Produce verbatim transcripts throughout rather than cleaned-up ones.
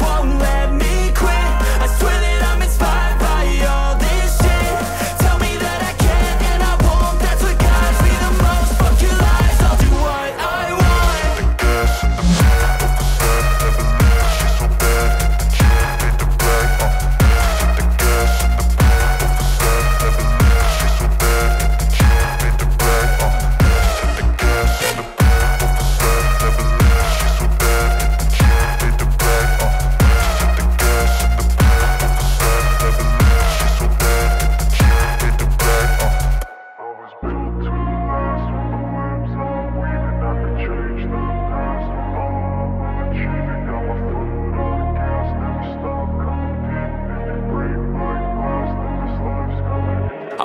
won't let me quit. I swear that I'm inspired by all this shit. Tell me that I can't and I won't, that's what guides me the most. Fuck your lies, I'll do what I want. The gas in the man off the side, never left, she's so bad that the kid made the brag off the gas. The gas in the man off the side, never left, she's so bad that the kid made the brag off the gas. The gas in the man off the side, never left, she's so bad that the kid made the brag off the gas. The gas in the man off the side, never left, she's so bad that the kid made the brag off the gas. I was built to last with my webs up, weaving, I could change the past. I'm all overachieving, got my foot on the gas, never stop competing. If you break my glass, then this life's gonna be. I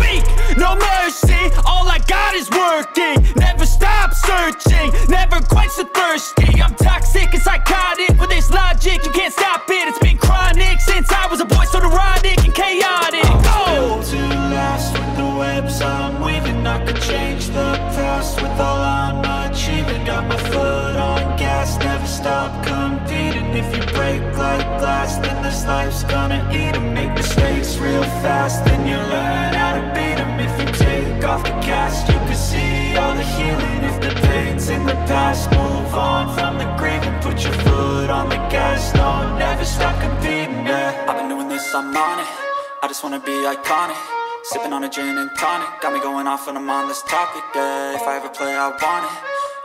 weak. No mercy, all I got is working. Never stop searching, never quench the thirsty. I'm toxic and psychotic, with this logic you can't stop it. It's been chronic since I was a boy, so neurotic and chaotic. I was built to last with the webs I'm weaving. I could change the past with all I'm achieving. Got my foot on gas, never stop competing. If you break like glass, then this life's gonna eat 'em. Make mistakes real fast, then you learn how to beat 'em. If you take off the cast, you can see all the healing. If the pain's in the past, move on from the grave and put your foot on the gas. No, never stop competing, yeah. I've been doing this, I'm on it. I just wanna be iconic, sipping on a gin and tonic. Got me going off when I'm on this topic, yeah. If I ever play, I want it.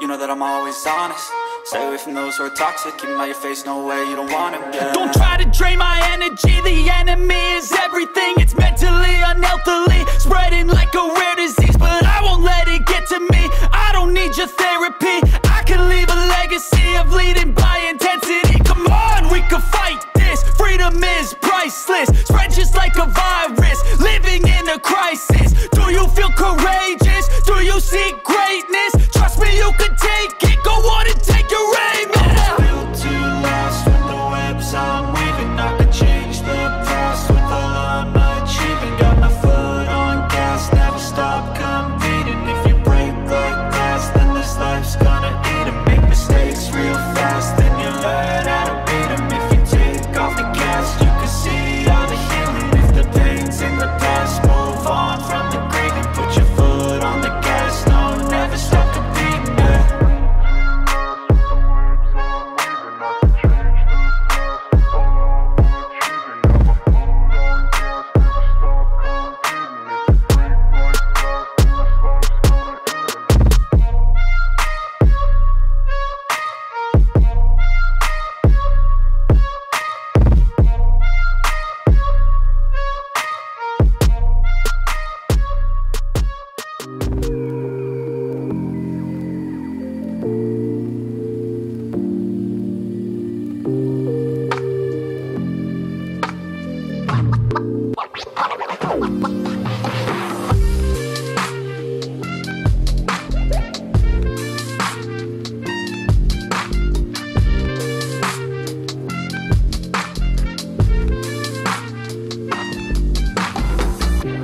You know that I'm always honest. Stay away from those who are toxic, keep them out your face, no way, you don't want them, yeah. Don't try to drain my energy, the enemy is everything. It's mentally, unhealthily, spreading like a rare disease. But I won't let it get to me, I don't need your therapy. I can leave a legacy of leading by intensity. Come on, we can fight this, freedom is priceless. Spread just like a virus, living in a crisis. Do you feel courageous? Do you seek greatness? Trust me, you can take it, go on and take your aim. I was built to last with the webs I'm weaving. I could change the past with all I'm achieving. Got my foot on gas, never stop competing. If you break like glass, then this life's gonna eat 'em. Make mistakes real fast, then you learn how to beat 'em. If you take off the gas, you can see all the healing. If the pain's in the past, move on from the grave and put your foot on the gas. No, never stop competing, yeah.